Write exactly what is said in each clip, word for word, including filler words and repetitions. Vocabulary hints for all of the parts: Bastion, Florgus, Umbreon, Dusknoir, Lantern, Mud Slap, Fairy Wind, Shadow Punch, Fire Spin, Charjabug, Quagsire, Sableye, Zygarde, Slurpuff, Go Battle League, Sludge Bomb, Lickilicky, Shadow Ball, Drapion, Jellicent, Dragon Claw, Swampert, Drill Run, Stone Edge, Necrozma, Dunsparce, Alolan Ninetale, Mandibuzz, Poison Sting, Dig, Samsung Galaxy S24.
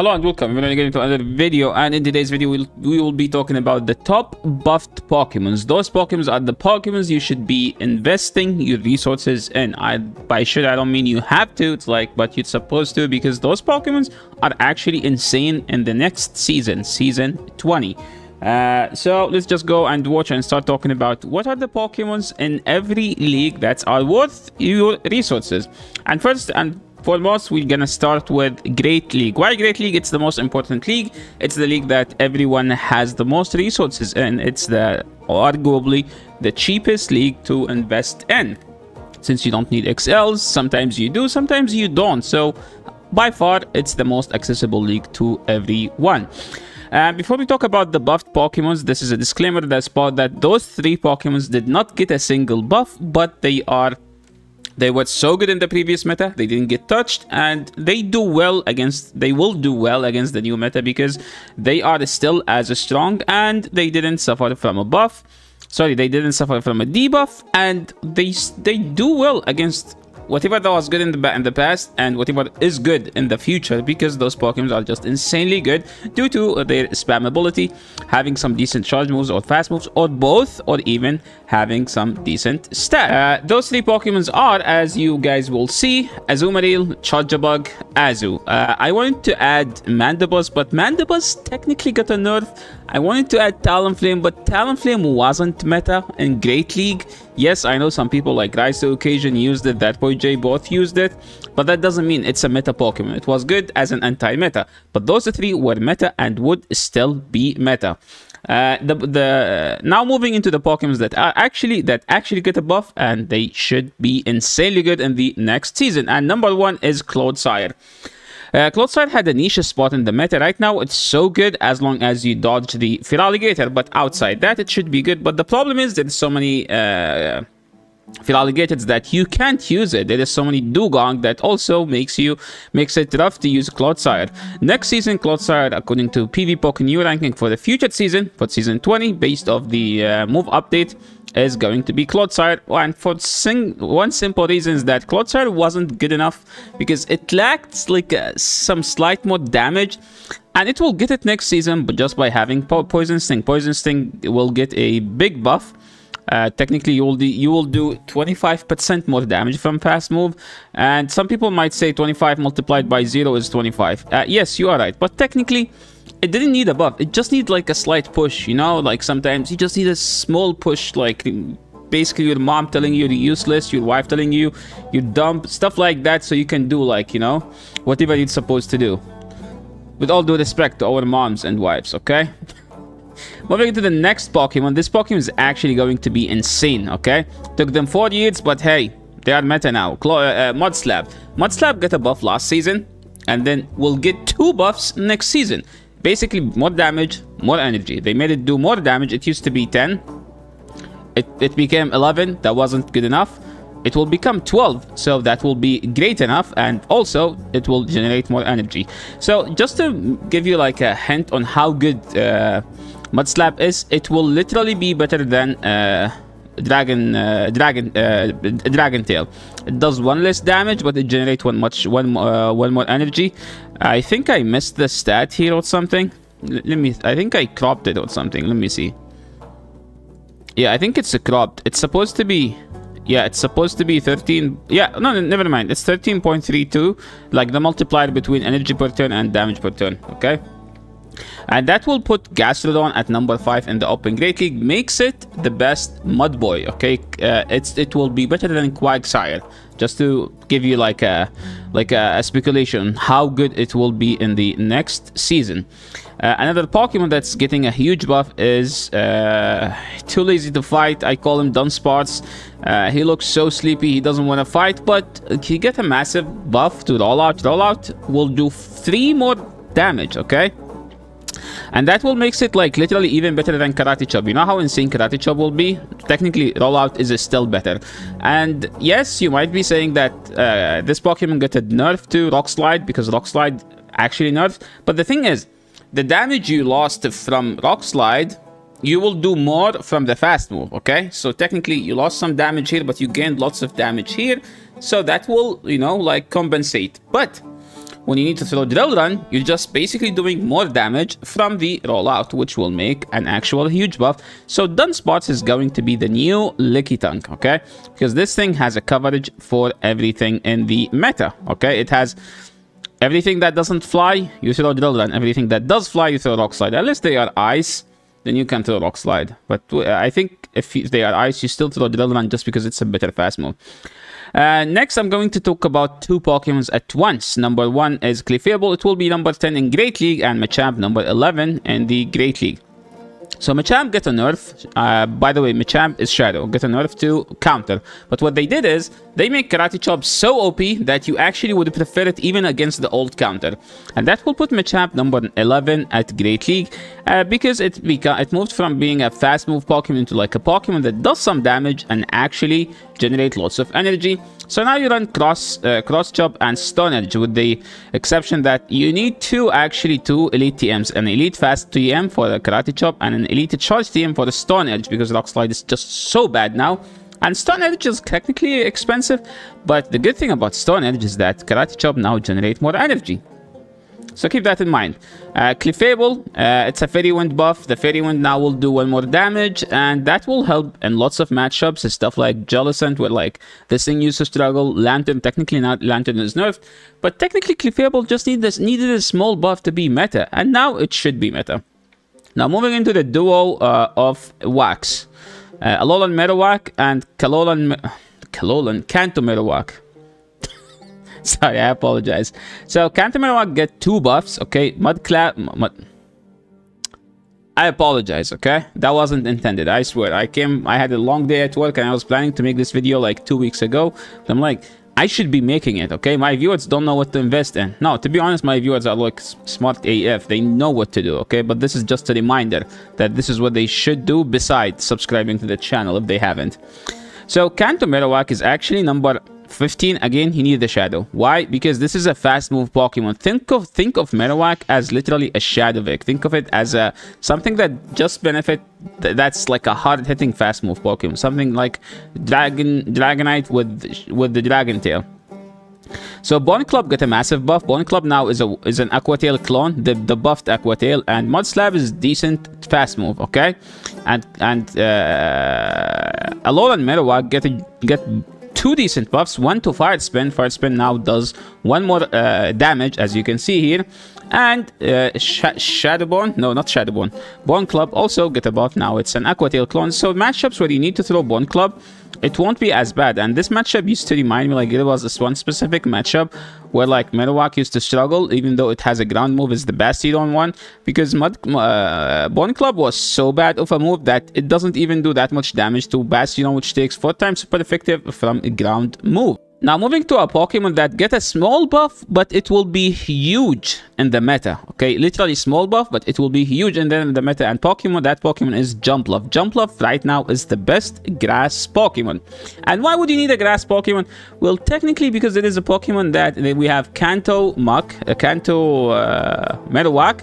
Hello and welcome again to another video, and in today's video we'll, we will be talking about the top buffed Pokemons. Those Pokemons are the Pokemons you should be investing your resources in. I by should I don't mean you have to, it's like, but you're supposed to, because those Pokemons are actually insane in the next season, season twenty. Uh, so let's just go and watch and start talking about what are the Pokemons in every league that are worth your resources. And first and foremost, we're gonna start with Great League. Why Great League? It's the most important league. It's the league that everyone has the most resources in. It's the arguably the cheapest league to invest in, since you don't need X Ls. Sometimes you do, sometimes you don't. So by far, it's the most accessible league to everyone. Uh, before we talk about the buffed Pokemons, this is a disclaimer that's part that those three Pokemons did not get a single buff, but they are They were so good in the previous meta, they didn't get touched, and they do well against, they will do well against the new meta because they are still as strong and they didn't suffer from a buff. Sorry, they didn't suffer from a debuff, and they they do well against whatever that was good in the, in the past and whatever is good in the future, because those Pokemons are just insanely good due to their spammability, having some decent charge moves or fast moves or both, or even having some decent stat. Uh, those three Pokemons are, as you guys will see, Azumarill, Charjabug, Azu. Uh, I wanted to add Mandibuzz, but Mandibuzz technically got a nerf. I wanted to add Talonflame, but Talonflame wasn't meta in Great League. Yes, I know some people like Rise to Occasion used it, that Boy J both used it, but that doesn't mean it's a meta Pokemon. It was good as an anti-meta, but those three were meta and would still be meta. Uh, the the now moving into the Pokemons that are actually that actually get a buff, and they should be insanely good in the next season. And number one is Clodsire. Uh, Clodsire had a niche spot in the meta. Right now, it's so good as long as you dodge the Feraligatr, but outside that, it should be good. But the problem is there's so many uh, Feraligatrs that you can't use it. There is so many Dugong that also makes you makes it rough to use Clodsire. Next season, Clodsire, according to PvPoke new ranking for the future season, for season twenty, based off the uh, move update, is going to be Clodsire, and for sing one simple reason is that Clodsire wasn't good enough because it lacked like uh, some slight more damage, and it will get it next season, but just by having po Poison Sting. Poison Sting will get a big buff. Uh, technically, you will do, you will do twenty-five percent more damage from fast move, and some people might say twenty-five multiplied by zero is twenty-five. Uh, yes, you are right, but technically, it didn't need a buff. It just needs like a slight push, you know? Like sometimes you just need a small push, like basically your mom telling you you're useless, your wife telling you you're dumb, stuff like that, so you can do like, you know, whatever you're supposed to do. With all due respect to our moms and wives, okay? Moving to the next Pokemon, this Pokemon is actually going to be insane, okay? Took them four years, but hey, they are meta now. Clo uh, Mudslap. Mudslap got a buff last season, and then will get two buffs next season. Basically, more damage, more energy. They made it do more damage. It used to be ten. It, it became eleven. That wasn't good enough. It will become twelve. So that will be great enough. And also, it will generate more energy. So just to give you like a hint on how good uh, Mudslap is, it will literally be better than uh, Dragon uh, Dragon uh, Dragon Tail. It does one less damage, but it generates one much one uh, one more energy. I think I missed the stat here or something. L let me. I think I cropped it or something. Let me see. Yeah, I think it's a cropped. It's supposed to be. Yeah, it's supposed to be thirteen. Yeah, no, no never mind. It's thirteen point three two, like the multiplier between energy per turn and damage per turn. Okay. And that will put Gastrodon at number five in the Open Great League. Makes it the best Mud Boy, okay? Uh, it's It will be better than Quagsire. Just to give you like a like a, a speculation how good it will be in the next season. Uh, another Pokemon that's getting a huge buff is uh, too lazy to fight. I call him Dunsparce. Uh, he looks so sleepy. He doesn't want to fight, but he gets a massive buff to Rollout. Rollout will do three more damage, okay? And that will makes it like literally even better than Karate Chop. You know how insane Karate Chop will be? Technically, Rollout is still better. And yes, you might be saying that uh, this Pokemon got a nerf to Rock Slide because Rock Slide actually nerfed. But the thing is, the damage you lost from Rock Slide, you will do more from the fast move, okay? So technically, you lost some damage here, but you gained lots of damage here. So that will, you know, like compensate. But When you need to throw Drill Run, you're just basically doing more damage from the Rollout, which will make an actual huge buff. So Dunsparce is going to be the new Lickitung, okay? Because this thing has a coverage for everything in the meta, okay? It has everything that doesn't fly, you throw Drill Run. Everything that does fly, you throw Rock Slide. Unless they are ice, then you can throw Rock Slide. But I think if they are ice, you still throw Drill Run just because it's a better fast move. Uh, next, I'm going to talk about two Pokemons at once. Number one is Clefable. It will be number ten in Great League, and Machamp number eleven in the Great League. So Machamp get a nerf. Uh, by the way, Machamp is Shadow. Get a nerf to Counter. But what they did is, they make Karate Chop so O P that you actually would prefer it even against the old Counter. And that will put Machamp number eleven at Great League. Uh, because it, it moved from being a fast move Pokemon to like a Pokemon that does some damage and actually generate lots of energy. So now you run cross uh, cross chop and Stone Edge, with the exception that you need to actually two elite T Ms, an elite fast T M for the Karate Chop and an elite charge T M for the Stone Edge, because Rock Slide is just so bad now. And Stone Edge is technically expensive, but the good thing about Stone Edge is that Karate Chop now generates more energy. So keep that in mind. Uh, Clefable, uh, it's a Fairy Wind buff. The Fairy Wind now will do one more damage, and that will help in lots of matchups. It's stuff like Jellicent, where like this thing used to struggle. Lantern, technically not. Lantern is nerfed, but technically Clefable just need this, needed a small buff to be meta, and now it should be meta. Now moving into the duo uh, of Wax, uh, Alolan Marowak and Kalolan, Kalolan Kanto Marowak. Sorry, I apologize. So, Kanto Marowak get two buffs, okay? Mudclap... Mud I apologize, okay? That wasn't intended, I swear. I came... I had a long day at work, and I was planning to make this video like two weeks ago. But I'm like, I should be making it, okay? My viewers don't know what to invest in. No, to be honest, my viewers are like smart A F. They know what to do, okay? But this is just a reminder that this is what they should do besides subscribing to the channel if they haven't. So, Kanto Marowak is actually number... fifteen again. He needed the Shadow. Why? Because this is a fast move Pokemon. Think of think of Marowak as literally a Shadow Vic. Think of it as a something that just benefit th that's like a hard hitting fast move Pokemon. Something like Dragon Dragonite with with the Dragon Tail. So Bone Club get a massive buff. Bone Club now is a is an Aqua Tail clone, the, the buffed Aqua Tail, and Mud Slab is decent fast move, okay? And and uh, Alolan Marowak get a, get two decent buffs, one to Fire Spin. Fire Spin now does one more uh, damage, as you can see here. And uh, Sh Shadowbone, no, not Shadowbone. Bone Club also get a buff. Now it's an Aqua Tail clone. So matchups where you need to throw Bone Club, it won't be as bad. And this matchup used to remind me, like, it was this one specific matchup where, like, Marowak used to struggle, even though it has a ground move, is the Bastion one, because Mud, uh, Bone Club was so bad of a move that it doesn't even do that much damage to Bastion, which takes four times super effective from a ground move. Now moving to a Pokemon that get a small buff, but it will be huge in the meta. Okay, literally small buff, but it will be huge in the, in the meta. And Pokemon, that Pokemon is Jumpluff. Jumpluff right now is the best grass Pokemon. And why would you need a grass Pokemon? Well, technically because it is a Pokemon that, that we have Kanto Muck, uh, Kanto uh, Marowak,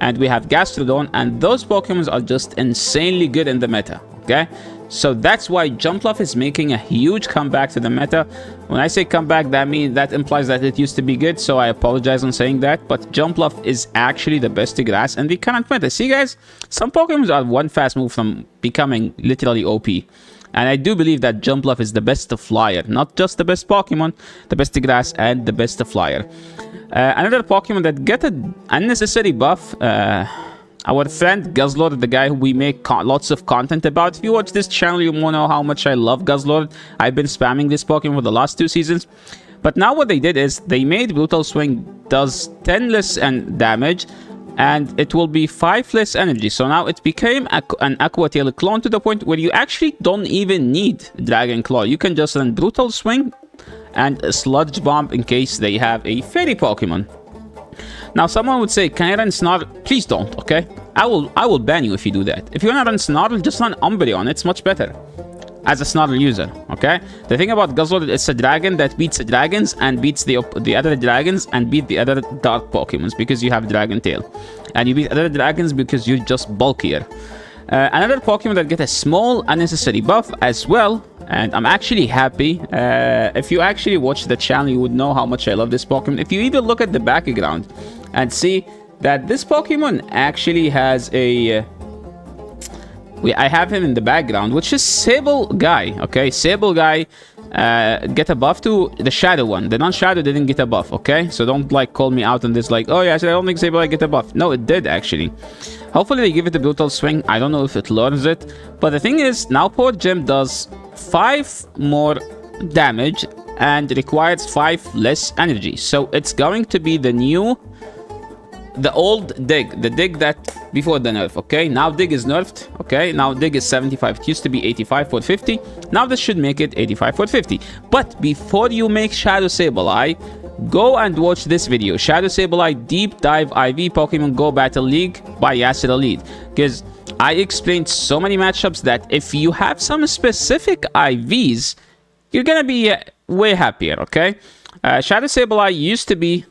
and we have Gastrodon, and those Pokemon are just insanely good in the meta. Okay, so that's why Jumpluff is making a huge comeback to the meta. When I say comeback, that means that implies that it used to be good, so I apologize on saying that. But Jumpluff is actually the best grass in the current meta. See, guys, some Pokemon are one fast move from becoming literally O P. And I do believe that Jumpluff is the best flyer, not just the best Pokemon, the best grass and the best flyer. Uh, another Pokemon that get an unnecessary buff. Uh, Our friend Guzzlord, the guy who we make lots of content about. If you watch this channel, you won't know how much I love Guzzlord. I've been spamming this Pokemon for the last two seasons. But now what they did is they made Brutal Swing does ten less and damage, and it will be five less energy. So now it became an Aqua Tail clone to the point where you actually don't even need Dragon Claw. You can just run Brutal Swing and a Sludge Bomb in case they have a Fairy Pokemon. Now, someone would say, can I run Snarl? Please don't, okay? I will I will ban you if you do that. If you want to run Snarl, just run Umbreon. It's much better as a Snarl user, okay? The thing about Guzzlord, it's a dragon that beats the dragons and beats the, the other dragons and beat the other dark Pokemons because you have Dragon Tail. And you beat other dragons because you're just bulkier. Uh, another Pokemon that get a small unnecessary buff as well and I'm actually happy. Uh, if you actually watch the channel, you would know how much I love this Pokemon. If you even look at the background and see that this Pokemon actually has a... Uh, we, I have him in the background, which is Sable Guy, okay? Sable Guy uh, get a buff to the Shadow one. The non-Shadow didn't get a buff, okay? So don't, like, call me out on this, like, oh, yeah, I don't think Sable Guy get a buff. No, it did, actually. Hopefully, they give it a Brutal Swing. I don't know if it learns it. But the thing is, now Power Gem does five more damage and requires five less energy. So it's going to be the new... the old Dig, the Dig that before the nerf, okay? Now Dig is nerfed, okay? Now Dig is seventy-five. It used to be eighty-five for fifty. Now this should make it eighty-five for fifty. But before you make Shadow Sableye, go and watch this video. Shadow Sableye Deep Dive I V Pokemon Go Battle League by Yasser Elite. Because I explained so many matchups that if you have some specific I Vs, you're going to be uh, way happier, okay? Uh, Shadow Sableye used to be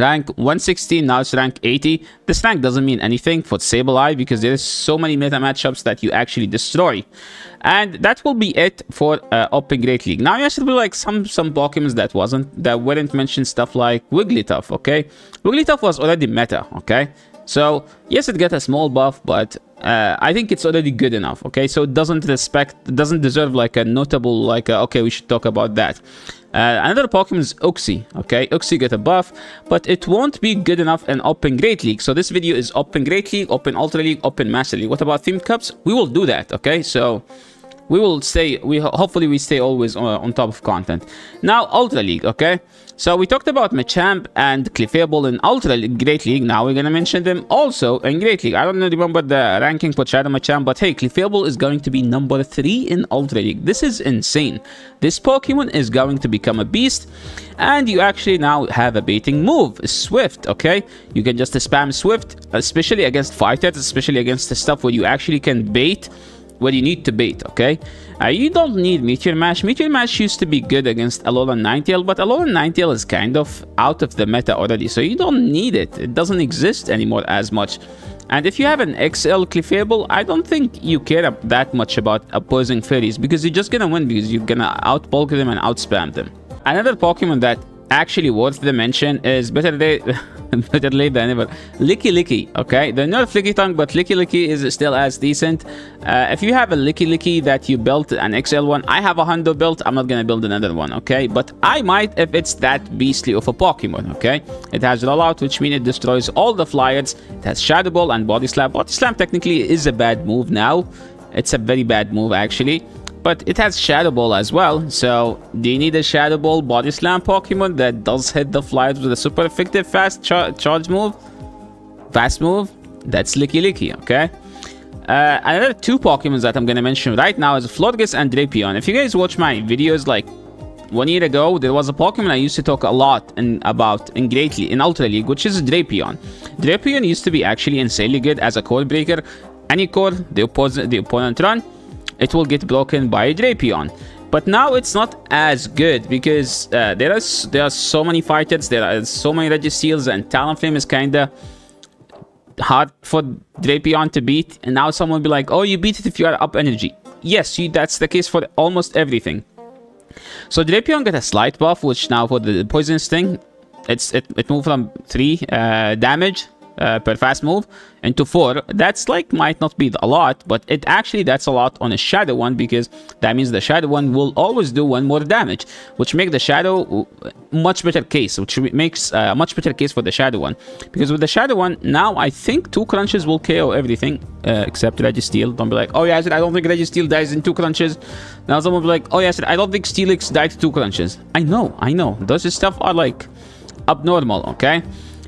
rank one sixteen, now it's rank eighty. This rank doesn't mean anything for Sableye because there is so many meta matchups that you actually destroy. And that will be it for uh, Open Great League. Now you should be like some some Pokemons that wasn't that weren't mentioned, stuff like Wigglytuff, okay? Wigglytuff was already meta, okay? So yes, it got a small buff, but uh, I think it's already good enough, okay? So it doesn't respect, it doesn't deserve like a notable, like, a, okay, we should talk about that. Uh, another Pokemon is Uxie, okay? Uxie get a buff, but it won't be good enough in Open Great League. So this video is Open Great League, Open Ultra League, Open Master League. What about Themed Cups? We will do that, okay? So we will stay, we hopefully we stay always on, on top of content. Now, Ultra League, okay? So we talked about Machamp and Clefable in Ultra League, Great League. Now we're going to mention them also in Great League. I don't remember the ranking for Shadow Machamp, but hey, Clefable is going to be number three in Ultra League. This is insane. This Pokemon is going to become a beast. And you actually now have a baiting move, Swift, okay? You can just spam Swift, especially against fighters, especially against the stuff where you actually can bait what you need to bait, okay? Uh, you don't need Meteor Mash. Meteor Mash used to be good against Alolan Ninetale, but Alolan Ninetale is kind of out of the meta already, so you don't need it. It doesn't exist anymore as much. And if you have an X L Clefable, I don't think you care that much about opposing fairies, because you're just gonna win, because you're gonna out-bulk them and out-spam them. Another Pokemon that actually worth the mention is better day better late than ever, Lickilicky, okay? The nerf Lickitung, but Lickilicky is still as decent. Uh, if you have a Lickilicky that you built, an X L one, I have a Hundo built, I'm not gonna build another one, okay? But I might if it's that beastly of a Pokemon, okay? It has Rollout, which means it destroys all the flyers. It has Shadow Ball and Body Slam. Body Slam technically is a bad move now. It's a very bad move, actually. But it has Shadow Ball as well, so do you need a Shadow Ball Body Slam Pokemon that does hit the flyers with a super effective fast char charge move? Fast move? That's Lickilicky, okay? Uh, another two Pokemon that I'm gonna mention right now is Florgus and Drapion. If you guys watch my videos like one year ago, there was a Pokemon I used to talk a lot in, about in Greatly, in Ultra League, which is Drapion. Drapion used to be actually insanely good as a core breaker. Any core, the, oppo the opponent run, it will get broken by Drapion. But now it's not as good because uh, there, are, there are so many fighters, there are so many Registeels, and Talonflame is kind of hard for Drapion to beat. And now someone will be like, oh, you beat it if you are up energy. Yes, you, that's the case for almost everything. So Drapion got a slight buff, which now for the Poison Sting, it's, it, it moved from three uh, damage Uh, per fast move into four. That's like might not be a lot, but it actually that's a lot on a Shadow one, because that means the Shadow one will always do one more damage, which make the Shadow much better case, which makes a uh, much better case for the Shadow one, because with the Shadow one now I think two crunches will K O everything uh, except Registeel. Don't be like, oh yeah, I, said, I don't think Registeel dies in two crunches. Now someone will be like, oh yeah, I, said, I don't think Steelix died two crunches. I know, I know, those stuff are like abnormal, okay?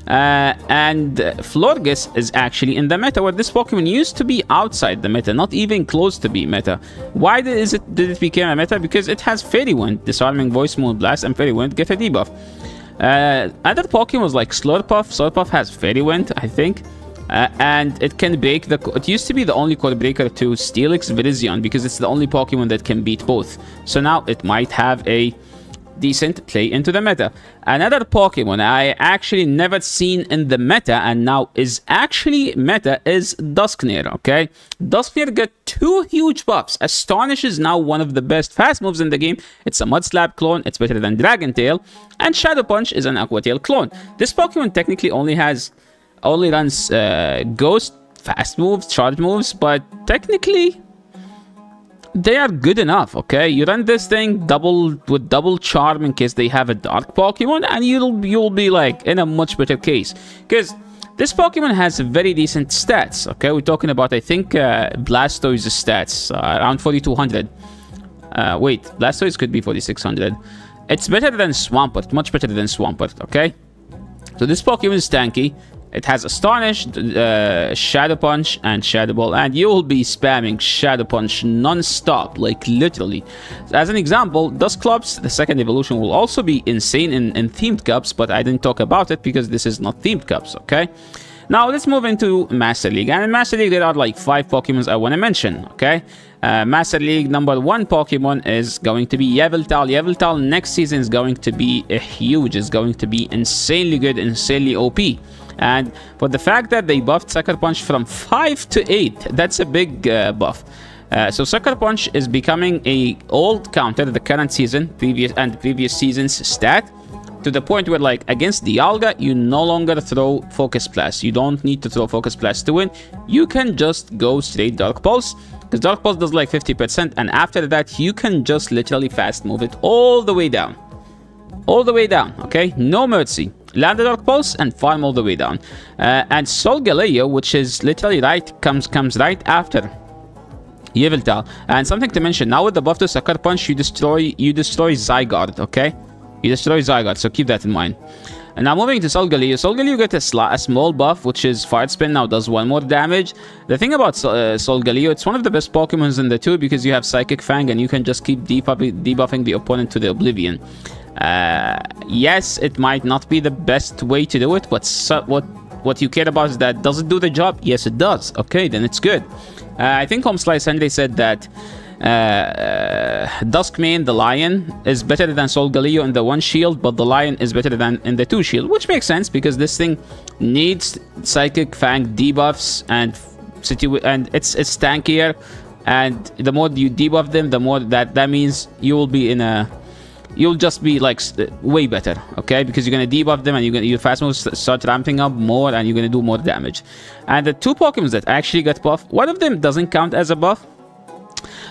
Uh, and uh, Florgus is actually in the meta, where this Pokemon used to be outside the meta, not even close to be meta. Why did, is it, did it become a meta? Because it has Fairy Wind, Disarming Voice, Moonblast, and Fairy Wind get a debuff. Uh, other Pokemon like Slurpuff, Slurpuff has Fairy Wind, I think. Uh, and it can break the... It used to be the only core breaker to Steelix, Virizion, because it's the only Pokemon that can beat both. So now it might have a decent play into the meta. Another Pokemon I actually never seen in the meta and now is actually meta is Dusknoir, okay? Dusknoir got two huge buffs. Astonish is now one of the best fast moves in the game. It's a Mud Slap clone. It's better than Dragon Tail. And Shadow Punch is an Aqua Tail clone. This Pokemon technically only has, only runs uh, Ghost, fast moves, charge moves, but technically they are good enough, okay? You run this thing double with double charm in case they have a dark Pokemon, and you'll you'll be like in a much better case, because this Pokemon has very decent stats, okay? We're talking about, I think, uh, Blastoise's stats, uh, around forty-two hundred. Uh, wait, Blastoise could be forty-six hundred. It's better than Swampert, much better than Swampert, okay? So this Pokemon is tanky. It has Astonish, uh, Shadow Punch, and Shadow Ball, and you'll be spamming Shadow Punch non-stop, like literally. As an example, Dusclops, the second evolution, will also be insane in, in Themed Cups, but I didn't talk about it because this is not Themed Cups, okay? Now, let's move into Master League, and in Master League, there are like five Pokemons I want to mention, okay? Uh, Master League number one Pokemon is going to be Yveltal. Yveltal next season is going to be a huge, it's going to be insanely good, insanely O P. And for the fact that they buffed Sucker Punch from five to eight, that's a big uh, buff. Uh, so Sucker Punch is becoming a old counter, the current season, previous and previous season's stat, to the point where, like, against Dialga, you no longer throw Focus Blast. You don't need to throw Focus Blast to win. You can just go straight Dark Pulse, because Dark Pulse does like fifty percent, and after that, you can just literally fast move it all the way down. All the way down, okay? No mercy. Land the Dark Pulse and farm all the way down. Uh, and Solgaleo, which is literally right, comes comes right after Yveltal. And something to mention, now with the buff to Sucker Punch, you destroy you destroy Zygarde, okay? You destroy Zygarde, so keep that in mind. And now moving to Solgaleo. Solgaleo gets a, sl a small buff, which is Fire Spin, now does one more damage. The thing about uh, Solgaleo, it's one of the best Pokemons in the two because you have Psychic Fang and you can just keep debuff debuffing the opponent to the Oblivion. Uh, yes, it might not be the best way to do it, but so, what what you care about is that, does it do the job? Yes, it does. Okay, then it's good. Uh, I think Home Slice Henry said that uh, Duskmane, the lion, is better than Solgaleo in the one shield, but the lion is better than in the two shield, which makes sense because this thing needs Psychic Fang debuffs and situ and it's it's tankier, and the more you debuff them, the more that that means you will be in a you'll just be like way better, okay? Because you're gonna debuff them and you're gonna, your fast moves start ramping up more and you're gonna do more damage. And the two Pokemons that actually got buffed, one of them doesn't count as a buff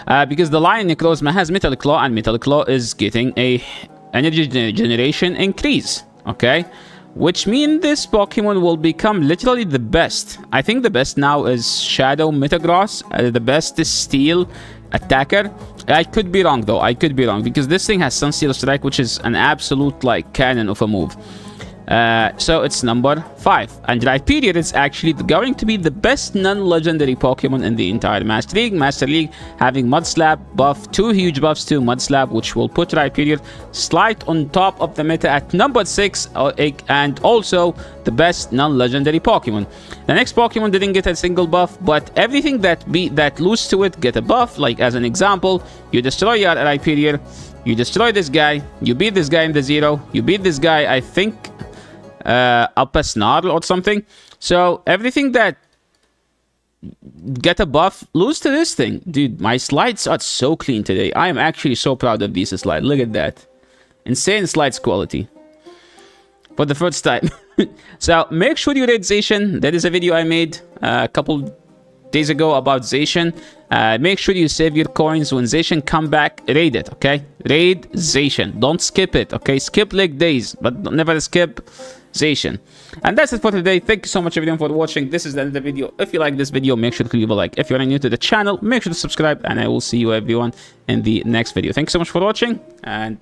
uh, because the Lion Necrozma has Metal Claw, and Metal Claw is getting a energy generation increase, okay? Which means this Pokemon will become literally the best. I think the best now is Shadow Metagross. Uh, the best is Steel Attacker. I could be wrong though. I could be wrong because this thing has Sunsteel Strike, which is an absolute like cannon of a move. Uh, so it's number five. And Rhyperior is actually going to be the best non-legendary Pokemon in the entire Master League. Master League having Mud Slap buff, two huge buffs to Mud Slap, which will put Rhyperior slight on top of the meta at number six, and also the best non-legendary Pokemon. The next Pokemon didn't get a single buff, but everything that be that lose to it get a buff. Like as an example, you destroy your Rhyperior, you destroy this guy, you beat this guy in the zero, you beat this guy, I think, uh up a Snarl or something. So everything that get a buff lose to this thing. Dude, my slides are so clean today. I am actually so proud of these slides. Look at that insane slides quality for the first time. So make sure you rate Zacian. That is a video I made uh, a couple days ago about Zacian. Uh, make sure you save your coins. When Zacian come back, raid it, okay? Raid Zacian, don't skip it, okay? Skip like days, but never skip Zacian. And that's it for today. Thank you so much everyone for watching. This is the end of the video. If you like this video, make sure to leave a like. If you're new to the channel, make sure to subscribe, and I will see you everyone in the next video. Thanks so much for watching, and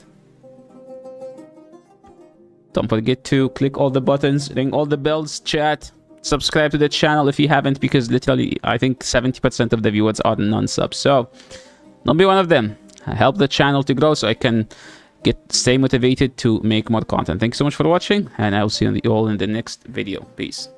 don't forget to click all the buttons, ring all the bells, chat, subscribe to the channel if you haven't, because literally I think seventy percent of the viewers are non-subs, so don't be one of them. Help the channel to grow so I can Get stay motivated to make more content. Thanks so much for watching, and I'll see you all in the next video. Peace.